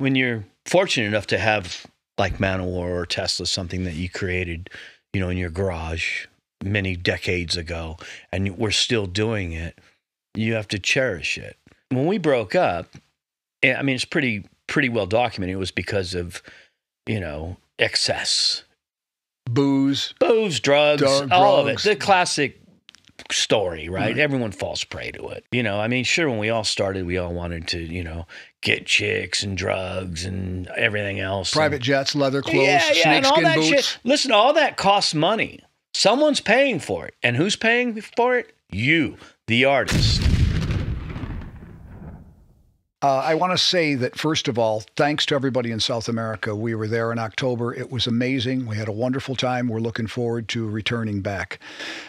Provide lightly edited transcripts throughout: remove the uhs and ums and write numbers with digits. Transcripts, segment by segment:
when you're fortunate enough to have like Manowar or Tesla, something that you created, you know, in your garage many decades ago, and we're still doing it, you have to cherish it. When we broke up, I mean, it's pretty well documented. It was because of, you know, excess. Booze, drugs, all of it. The classic story, right? Everyone falls prey to it. You know, I mean, sure, when we all started, we all wanted to, you know, get chicks and drugs and everything else. Private jets, leather clothes, snakeskin boots. Shit. Listen, all that costs money. Someone's paying for it. And who's paying for it? You, the artist. I want to say that, first of all, thanks to everybody in South America. We were there in October. It was amazing. We had a wonderful time. We're looking forward to returning back.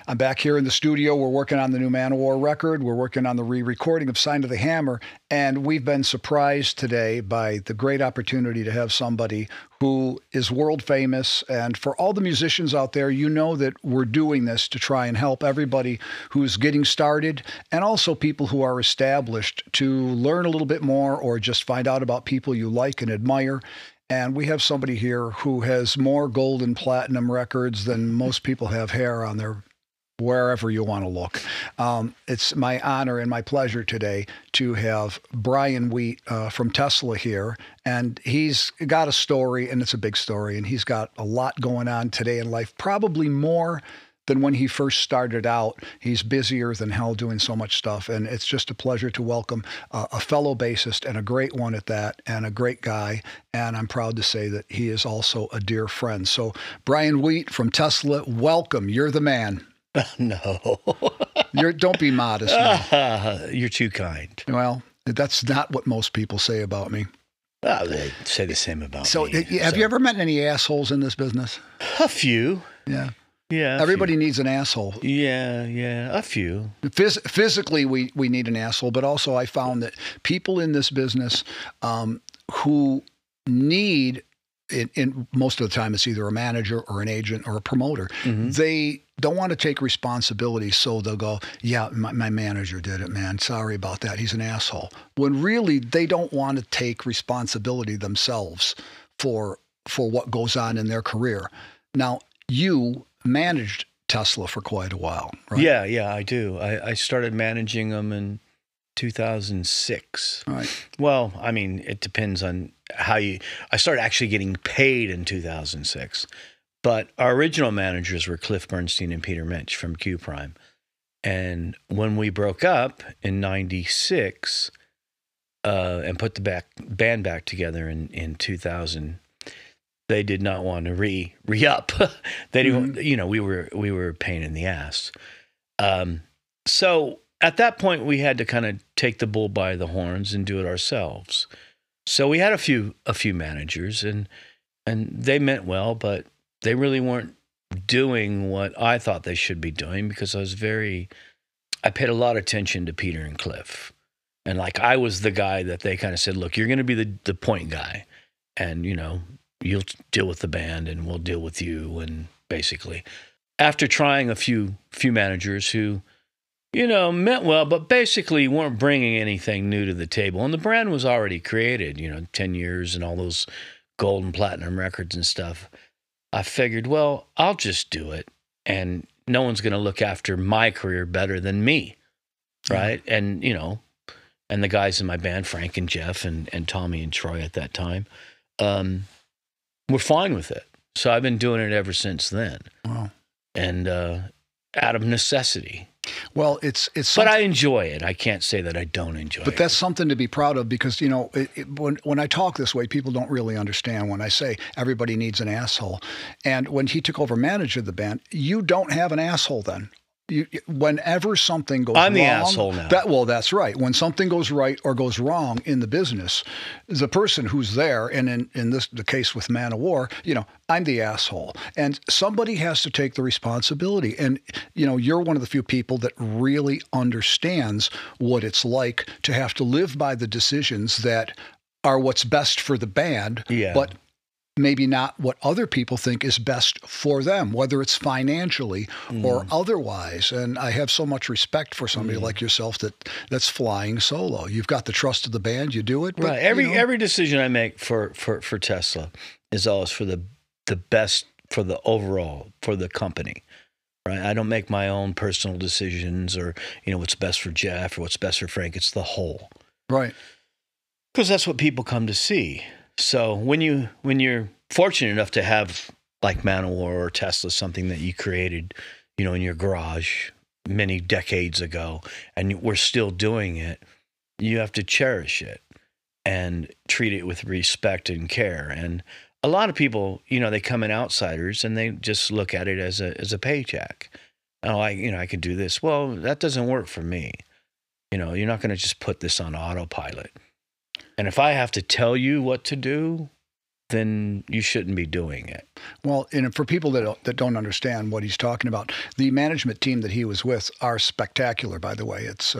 I'm back here in the studio. We're working on the new Manowar record. We're working on the re-recording of Sign of the Hammer. And we've been surprised today by the great opportunity to have somebody who is world famous. And for all the musicians out there, you know that we're doing this to try and help everybody who's getting started and also people who are established to learn a little bit more or just find out about people you like and admire. And we have somebody here who has more gold and platinum records than most people have hair on their wherever you want to look. It's my honor and my pleasure today to have Brian Wheat from Tesla here. And he's got a story, and it's a big story, and he's got a lot going on today in life, probably more than when he first started out. He's busier than hell doing so much stuff, and it's just a pleasure to welcome a fellow bassist, and a great one at that, and a great guy, and I'm proud to say that he is also a dear friend. So Brian Wheat from Tesla, welcome. You're the man. No. Don't be modest. You're too kind. Well, that's not what most people say about me. Well, they say the same about me. Have you ever met any assholes in this business? A few. Yeah. Yeah. Everybody needs an asshole. Yeah, yeah, a few. Physically, we need an asshole, but also I found that people in this business who need, most of the time it's either a manager or an agent or a promoter, they don't want to take responsibility, so they'll go, yeah, my manager did it, man. Sorry about that. He's an asshole. When really they don't want to take responsibility themselves for what goes on in their career. Now, you managed Tesla for quite a while, right? Yeah, I do. I started managing them in 2006. All right. Well, I mean, it depends on how you... I started actually getting paid in 2006. But our original managers were Cliff Bernstein and Peter Mensch from Q Prime. And when we broke up in 96 and put the band back together in 2000, they did not want to re-up. They didn't, you know, we were a pain in the ass. So at that point, we had to kind of take the bull by the horns and do it ourselves. So we had a few managers, and they meant well, but they really weren't doing what I thought they should be doing, because I paid a lot of attention to Peter and Cliff. And like, I was the guy that they kind of said, look, you're going to be the point guy, and you know, you'll deal with the band and we'll deal with you. And basically after trying a few managers who, you know, meant well, but basically weren't bringing anything new to the table. And the brand was already created, you know, 10 years and all those gold and platinum records and stuff. I figured, well, I'll just do it, and no one's going to look after my career better than me, right? Yeah. And, you know, and the guys in my band, Frank and Jeff and Tommy and Troy at that time, were fine with it. So I've been doing it ever since then. Wow. And out of necessity. Well, it's but I enjoy it. I can't say that I don't enjoy it. But that's something to be proud of, because, you know, when I talk this way, people don't really understand when I say everybody needs an asshole. And when he took over managing the band, you don't have an asshole then. Whenever something goes wrong... I'm the asshole now. Well, that's right. When something goes right or goes wrong in the business, the person who's there, and in the case with Manowar, you know, I'm the asshole. And somebody has to take the responsibility. And, you know, you're one of the few people that really understands what it's like to have to live by the decisions that are what's best for the band, but maybe not what other people think is best for them, whether it's financially or otherwise. And I have so much respect for somebody like yourself that's flying solo. You've got the trust of the band, you do it. But, every decision I make for Tesla is always for the best, for the overall, for the company. Right? I don't make my own personal decisions or, what's best for Jeff or what's best for Frank. It's the whole. Right. Because that's what people come to see. So when you're fortunate enough to have like Manowar or Tesla, something that you created, in your garage many decades ago, and we're still doing it, you have to cherish it and treat it with respect and care. And a lot of people, they come in outsiders and they just look at it as a paycheck. Oh, I could do this. Well, that doesn't work for me. You're not going to just put this on autopilot. And if I have to tell you what to do, then you shouldn't be doing it. Well, and for people that don't understand what he's talking about, the management team that he was with are spectacular, by the way. It's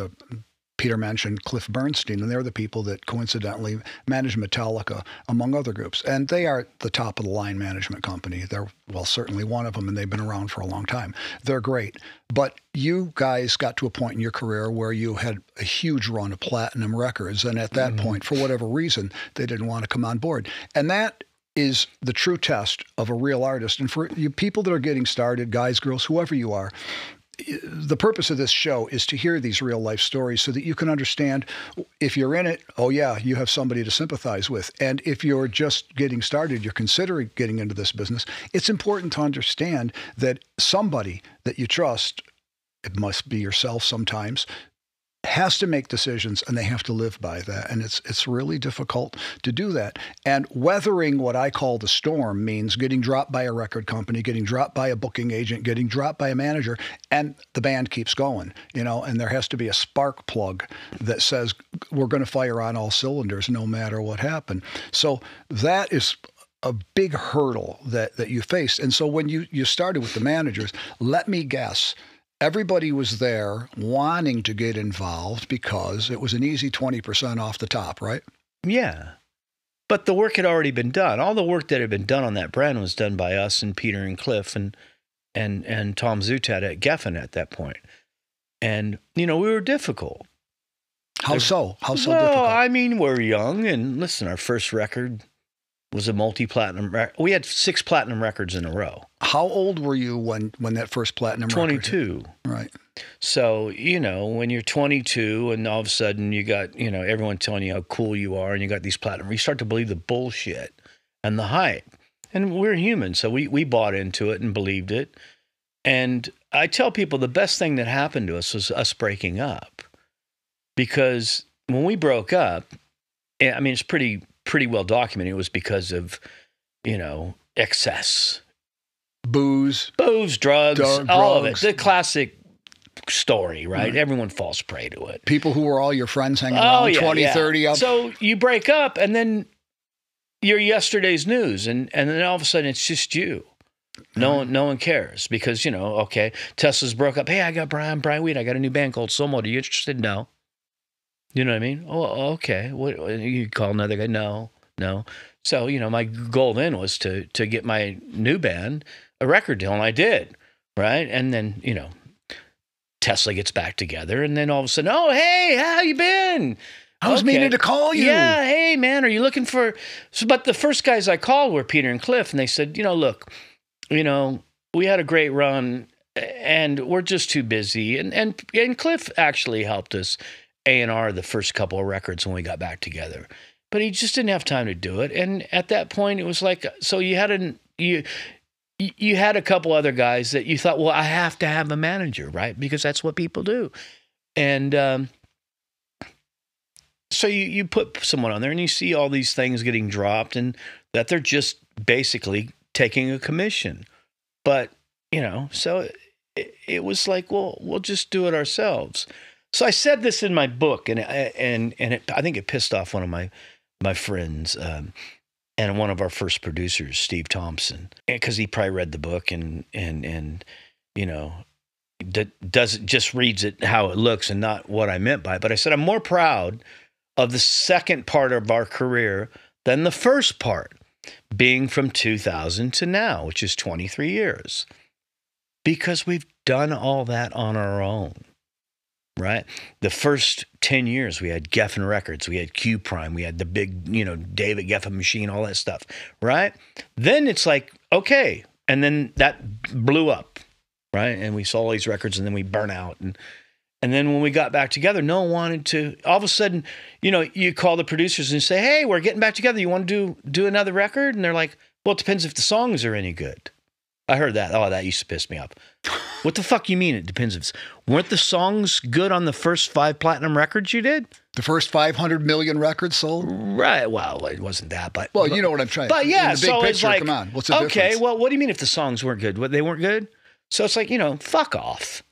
Peter Mensch and Cliff Bernstein, and they're the people that coincidentally manage Metallica, among other groups. And they are the top-of-the-line management company. They're, well, certainly one of them, and they've been around for a long time. They're great. But you guys got to a point in your career where you had a huge run of platinum records, and at that point, for whatever reason, they didn't want to come on board. And that is the true test of a real artist. And for you people that are getting started, guys, girls, whoever you are, the purpose of this show is to hear these real life stories so that you can understand if you're in it, oh yeah, you have somebody to sympathize with. And if you're just getting started, you're considering getting into this business, it's important to understand that somebody that you trust, it must be yourself sometimes, has to make decisions and they have to live by that. And it's really difficult to do that. And weathering what I call the storm means getting dropped by a record company, getting dropped by a booking agent, getting dropped by a manager, and the band keeps going, and there has to be a spark plug that says we're going to fire on all cylinders no matter what happened. So that is a big hurdle that you faced. And so when you started with the managers, let me guess, everybody was there wanting to get involved because it was an easy 20% off the top, right? Yeah. But the work had already been done. All the work that had been done on that brand was done by us and Peter and Cliff and Tom Zutat at Geffen at that point. And, we were difficult. How difficult? Well, I mean, we're young. And listen, our first record was a multi-platinum record. We had 6 platinum records in a row. How old were you when that first platinum record? 22. Right. So, when you're 22 and all of a sudden you got, everyone telling you how cool you are and you got these platinum, you start to believe the bullshit and the hype. And we're human, so we bought into it and believed it. And I tell people the best thing that happened to us was us breaking up. Because when we broke up, I mean, it's pretty well documented. It was because of, excess. Booze, drugs, all of it. The classic story, right? Everyone falls prey to it. People who were all your friends hanging around, 20, 30. So you break up and then you're yesterday's news. And then all of a sudden it's just you. No one cares because, okay, Tesla's broke up. Hey, I got Brian Wheat. I got a new band called Soulmode. Are you interested? No. You know what I mean? Oh, okay. What you call another guy? No. So, my goal then was to get my new band a record deal, and I did, right? And then, Tesla gets back together, and then all of a sudden, oh, hey, how you been? I was meaning to call you. Yeah, hey, man, are you looking for... So, but the first guys I called were Peter and Cliff, and they said, look, we had a great run, and we're just too busy. And Cliff actually helped us A&R the first couple of records when we got back together. But he just didn't have time to do it. And at that point, it was like, so you had a couple other guys that you thought, well, I have to have a manager, right? Because that's what people do. And so you put someone on there and you see all these things getting dropped and that they're just basically taking a commission. But, so it was like, well, we'll just do it ourselves. So I said this in my book, I think it pissed off one of my friends and one of our first producers, Steve Thompson, because he probably read the book and just reads it how it looks and not what I meant by it. But I said I'm more proud of the second part of our career than the first part. being from 2000 to now, which is 23 years, because we've done all that on our own, right? The first 10 years, we had Geffen Records, we had Q Prime, we had the big, David Geffen machine, all that stuff, right? Then it's like, okay, and then that blew up, right? And we sold all these records, and then we burn out, and then when we got back together, no one wanted to. All of a sudden, you call the producers and say, hey, we're getting back together. You want to do another record? And they're like, well, it depends if the songs are any good. I heard that. Oh, that used to piss me off. What the fuck you mean it depends if it's... Weren't the songs good on the first 5 platinum records you did? The first 500 million records sold? Right. Well, it wasn't that, but... Well, you know what I'm trying to... But yeah, so picture, it's like... Come on, what's the difference? Well, what do you mean if the songs weren't good? What, they weren't good? So it's like, fuck off.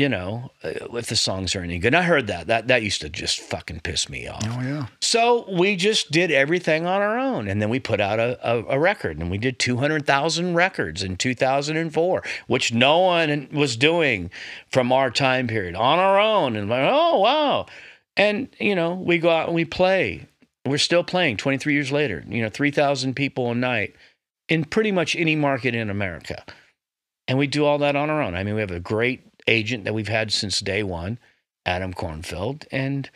If the songs are any good. And I heard that. That used to just fucking piss me off. Oh, yeah. So we just did everything on our own. And then we put out a record. And we did 200,000 records in 2004, which no one was doing from our time period on our own. And like, oh, wow. And, we go out and we play. We're still playing 23 years later. 3,000 people a night in pretty much any market in America. And we do all that on our own. I mean, we have a great agent that we've had since day one, Adam Kornfeld, and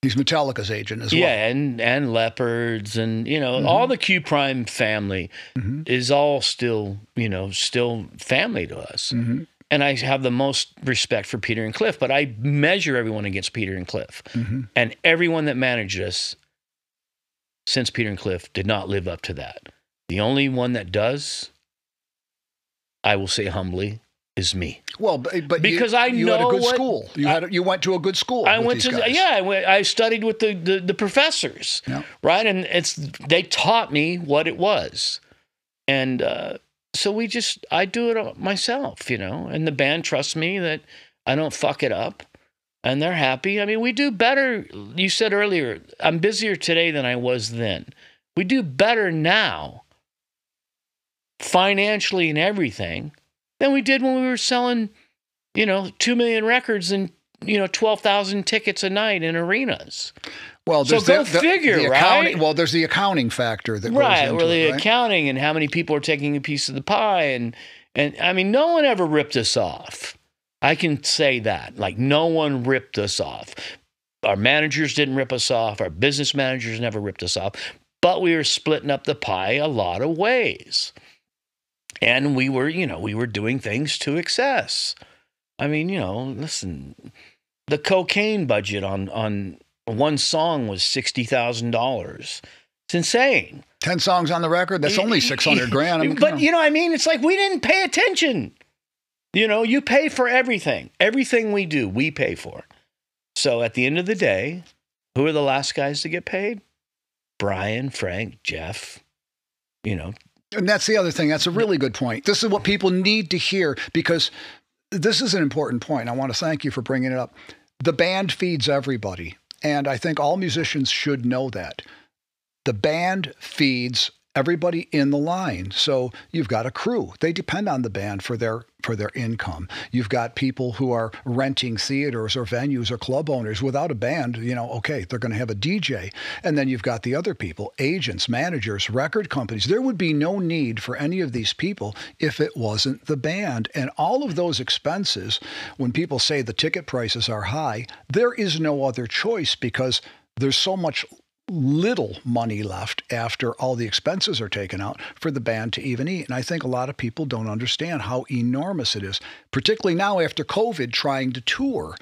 he's Metallica's agent as well. Yeah, and Leopards, and all the Q Prime family is all still still family to us. And I have the most respect for Peter and Cliff, but I measure everyone against Peter and Cliff, and everyone that managed us since Peter and Cliff did not live up to that. The only one that does, I will say humbly, is me. Well, but because you had a good school. You went to a good school. I went to, I studied with the professors, right? And they taught me what it was. And so I do it myself, and the band trusts me that I don't fuck it up, and they're happy. I mean, we do better. You said earlier, I'm busier today than I was then. We do better now, financially and everything, than we did when we were selling, 2 million records and, 12,000 tickets a night in arenas. Well, so go figure, right? Well, there's the accounting factor that goes into it, right? The accounting and how many people are taking a piece of the pie. And I mean, no one ever ripped us off. I can say that. Like, no one ripped us off. Our managers didn't rip us off. Our business managers never ripped us off. But we were splitting up the pie a lot of ways. And we were, we were doing things to excess. I mean, listen, the cocaine budget on one song was $60,000. It's insane. 10 songs on the record, that's only 600 grand. I mean, but, I mean, it's like we didn't pay attention. You pay for everything. Everything we do, we pay for. So at the end of the day, who are the last guys to get paid? Brian, Frank, Jeff, And that's the other thing. That's a really good point. This is what people need to hear, because this is an important point. I want to thank you for bringing it up. The band feeds everybody. And I think all musicians should know that. The band feeds everybody in the line. So you've got a crew. They depend on the band for their income. You've got people who are renting theaters or venues or club owners. Without a band, okay, they're going to have a DJ. And then you've got the other people, agents, managers, record companies. There would be no need for any of these people if it wasn't the band. And all of those expenses, when people say the ticket prices are high, there is no other choice, because there's so much little money left after all the expenses are taken out for the band to even eat. And I think a lot of people don't understand how enormous it is, particularly now after COVID, trying to tour.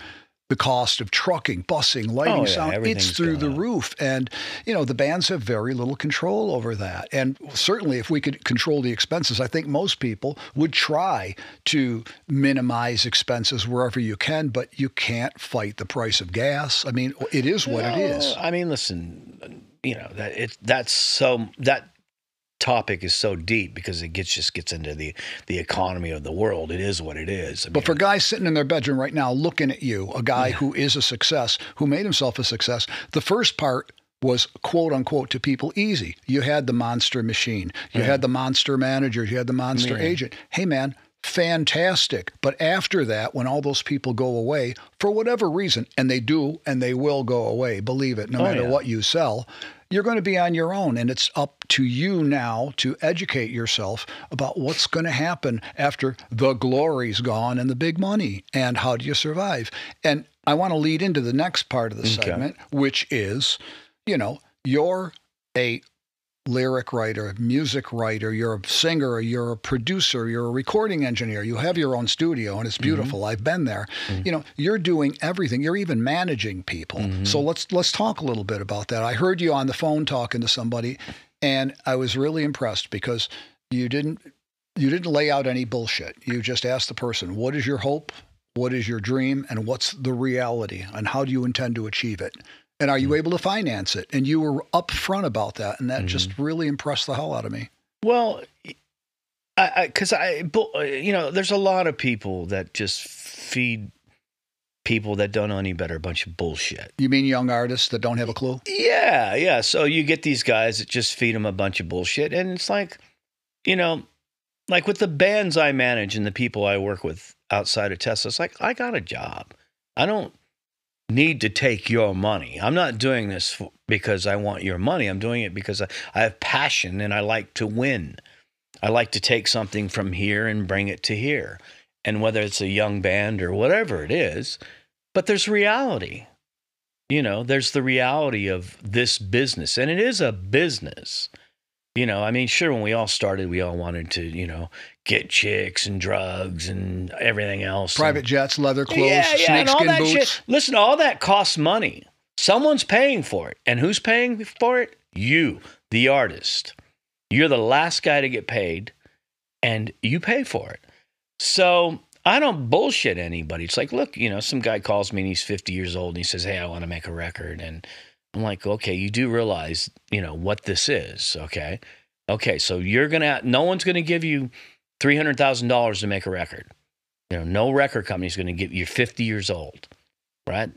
The cost of trucking, busing, lighting, sound, it's through the roof. And, the bands have very little control over that. And certainly if we could control the expenses, I think most people would try to minimize expenses wherever you can, but you can't fight the price of gas. I mean, it is what it is. I mean, listen, that topic is so deep, because it just gets into the economy of the world. It is what it is. I mean, but for guys sitting in their bedroom right now looking at you, a guy who is a success, who made himself a success, the first part was quote unquote to people easy. You had the monster machine, you had the monster manager, you had the monster agent. Hey man, fantastic. But after that, when all those people go away for whatever reason, and they do, and they will go away, believe it, no matter what you sell, you're going to be on your own, and it's up to you now to educate yourself about what's going to happen after the glory's gone and the big money, and how do you survive. And I want to lead into the next part of the segment, which is, you know, you're a lyric writer, a music writer, you're a singer, you're a producer, you're a recording engineer, you have your own studio, and it's beautiful. I've been there. You know, you're doing everything. You're even managing people. So let's talk a little bit about that. I heard you on the phone talking to somebody, and I was really impressed because you didn't lay out any bullshit. You just asked the person, what is your hope? What is your dream? And what's the reality? And how do you intend to achieve it? And are you able to finance it? And you were upfront about that. And that just really impressed the hell out of me. Well, you know, there's a lot of people that just feed people that don't know any better a bunch of bullshit. You mean young artists that don't have a clue? Yeah, yeah. So you get these guys that just feed them a bunch of bullshit. And it's like, you know, like with the bands I manage and the people I work with outside of Tesla, it's like, I got a job. I don't need to take your money. I'm not doing this because I want your money. I'm doing it because I have passion and I like to win. I like to take something from here and bring it to here. And whether it's a young band or whatever it is, but there's reality. You know, there's the reality of this business. And it is a business. You know, I mean, sure, when we all started, we all wanted to, you know, get chicks and drugs and everything else. Private jets, leather clothes, snakeskin boots. Shit. Listen, all that costs money. Someone's paying for it. And who's paying for it? You, the artist. You're the last guy to get paid, and you pay for it. So I don't bullshit anybody. It's like, look, you know, some guy calls me and he's 50 years old and he says, hey, I want to make a record. And I'm like, okay, you do realize, you know, what this is, okay? Okay, so you're going to, no one's going to give you $300,000 to make a record. You know, no record company's going to give you, 50 years old, right?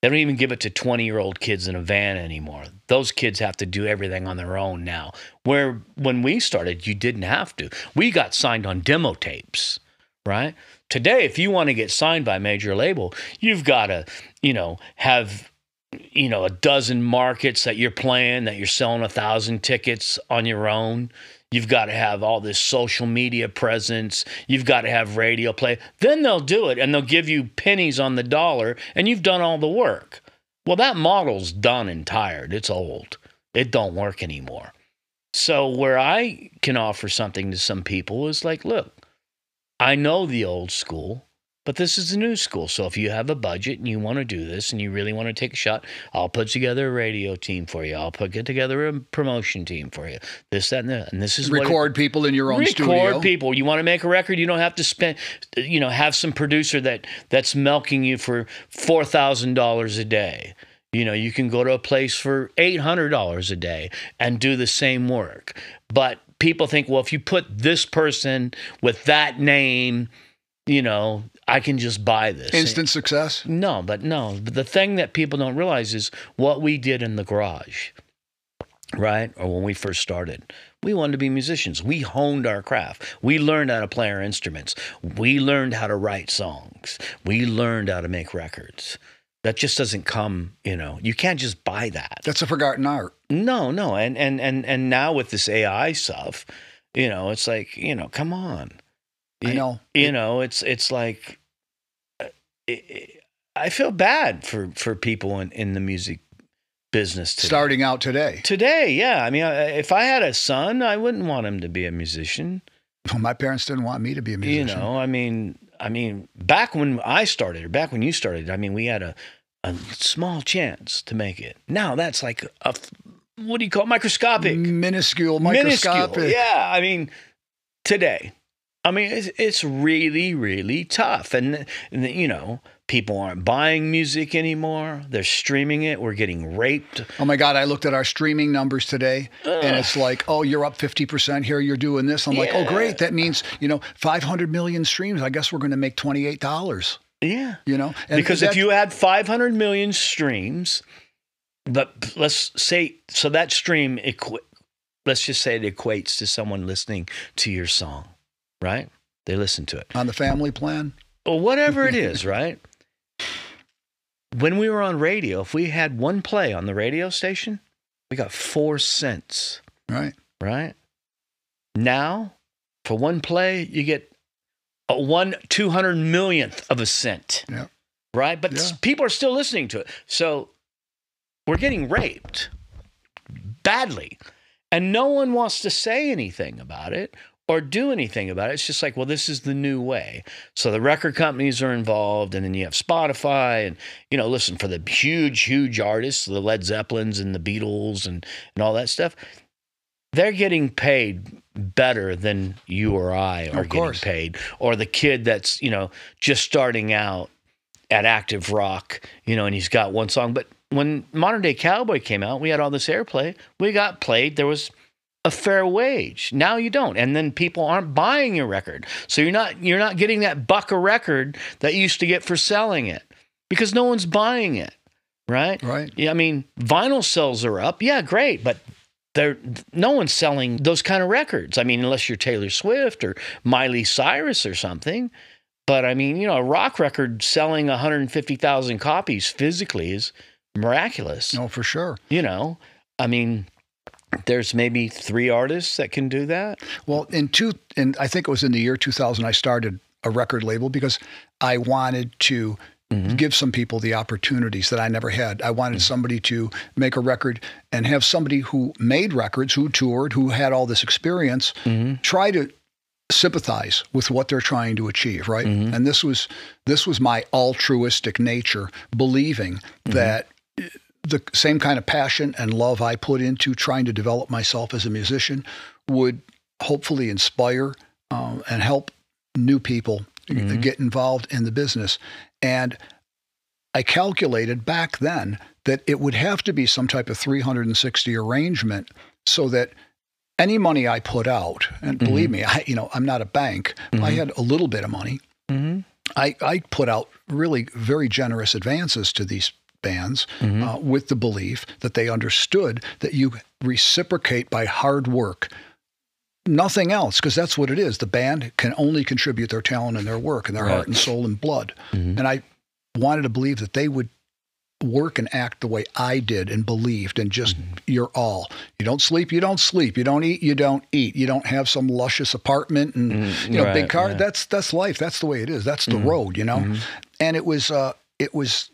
They don't even give it to 20-year-old kids in a van anymore. Those kids have to do everything on their own now. Where when we started, you didn't have to. We got signed on demo tapes, right? Today, if you want to get signed by a major label, you've got to, you know, have, you know, a dozen markets that you're playing, that you're selling 1,000 tickets on your own. You've got to have all this social media presence. You've got to have radio play. Then they'll do it, and they'll give you pennies on the dollar, and you've done all the work. Well, that model's done and tired. It's old. It don't work anymore. So where I can offer something to some people is like, look, I know the old school, but this is the new school. So if you have a budget and you want to do this and you really want to take a shot, I'll put together a radio team for you. I'll put together a promotion team for you. This, that, and that. And this is record people in your own studio. Record people. You want to make a record? You don't have to spend, you know, have some producer that's milking you for $4,000 a day. You know, you can go to a place for $800 a day and do the same work. But people think, well, if you put this person with that name, you know, I can just buy this. Instant success? No, but no. But the thing that people don't realize is what we did in the garage, right? Or when we first started. We wanted to be musicians. We honed our craft. We learned how to play our instruments. We learned how to write songs. We learned how to make records. That just doesn't come, you know, you can't just buy that. That's a forgotten art. No, no. And now with this AI stuff, you know, it's like, you know, come on. I know. You know, it's like, I feel bad for people in the music business today. Starting out today. Today, yeah. I mean, if I had a son, I wouldn't want him to be a musician. Well, my parents didn't want me to be a musician. You know, I mean, back when I started, or back when you started, I mean, we had a small chance to make it. Now that's like a, what do you call it? Microscopic. Minuscule. Yeah, I mean, today. I mean, it's really, really tough. And, you know, people aren't buying music anymore. They're streaming it. We're getting raped. Oh, my God. I looked at our streaming numbers today, and it's like, oh, you're up 50% here. You're doing this. I'm like, oh, great. That means, you know, 500 million streams. I guess we're going to make $28. Yeah. You know? And because if you had 500 million streams, but let's say, so that stream, let's just say it equates to someone listening to your song. Right? They listen to it. On the family plan? Or whatever it is, right? When we were on radio, if we had one play on the radio station, We got 4 cents. Right. Right? Now, for one play, you get a 1/200 millionth of a cent. Yeah. Right? But people are still listening to it. So we're getting raped badly. And no one wants to say anything about it or do anything about it. It's just like, well, this is the new way. So the record companies are involved, and then you have Spotify. And, you know, listen, for the huge, huge artists, the Led Zeppelins and the Beatles and all that stuff, they're getting paid better than you or I are getting paid. Or the kid that's, you know, just starting out at active rock, you know, and he's got one song. But when Modern Day Cowboy came out, we had all this airplay. We got played. There was a fair wage. Now you don't. And then people aren't buying your record. So you're not getting that buck a record that you used to get for selling it, because no one's buying it, right? Right. Yeah, I mean, vinyl sales are up. Yeah, great, but no one's selling those kind of records. I mean, unless you're Taylor Swift or Miley Cyrus or something. But I mean, you know, a rock record selling 150,000 copies physically is miraculous. Oh, for sure. You know, I mean, there's maybe 3 artists that can do that. Well, and I think it was in the year 2000, I started a record label because I wanted to give some people the opportunities that I never had. I wanted somebody to make a record and have somebody who made records, who toured, who had all this experience, try to sympathize with what they're trying to achieve, right? And this was my altruistic nature, believing that the same kind of passion and love I put into trying to develop myself as a musician would hopefully inspire and help new people get involved in the business. And I calculated back then that it would have to be some type of 360 arrangement so that any money I put out, and believe me, I'm not a bank. I had a little bit of money. I put out really very generous advances to these bands with the belief that they understood that you reciprocate by hard work. Nothing else, because that's what it is. The band can only contribute their talent and their work and their heart and soul and blood. And I wanted to believe that they would work and act the way I did and believed, and just you're all. You don't sleep, you don't sleep. You don't eat, you don't eat. You don't have some luscious apartment and you know big car. That's life. That's the way it is. That's the road, you know. And it was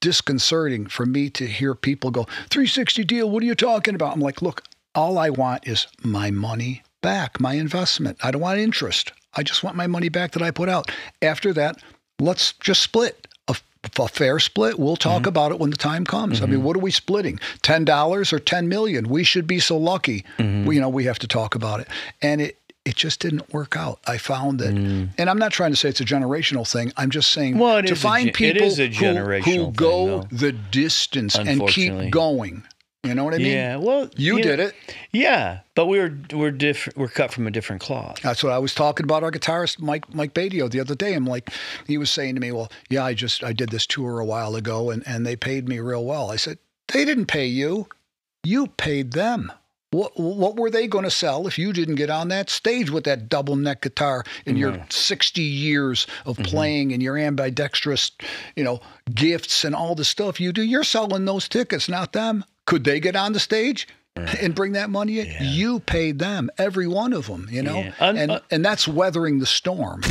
disconcerting for me to hear people go, 360 deal, what are you talking about? I'm like, look, all I want is my money back, my investment. I don't want interest. I just want my money back that I put out. After that, let's just split. A fair split. We'll talk about it when the time comes. I mean, what are we splitting? $10 or $10 million? We should be so lucky. We have to talk about it. And it just didn't work out. I found that. And I'm not trying to say it's a generational thing. I'm just saying to find people who go the distance and keep going. You know what I mean? Yeah. Well, you did it. Yeah, but we're different. We're cut from a different cloth. That's what I was talking about. Our guitarist Mike Badio the other day. I'm like, he was saying to me, "Well, yeah, I did this tour a while ago, and they paid me real well." I said, "They didn't pay you. You paid them. What were they going to sell if you didn't get on that stage with that double neck guitar and your 60 years of playing and your ambidextrous, you know, gifts and all the stuff you do? You're selling those tickets, not them. Could they get on the stage and bring that money in? Yeah. You paid them, every one of them, you know? And that's weathering the storm."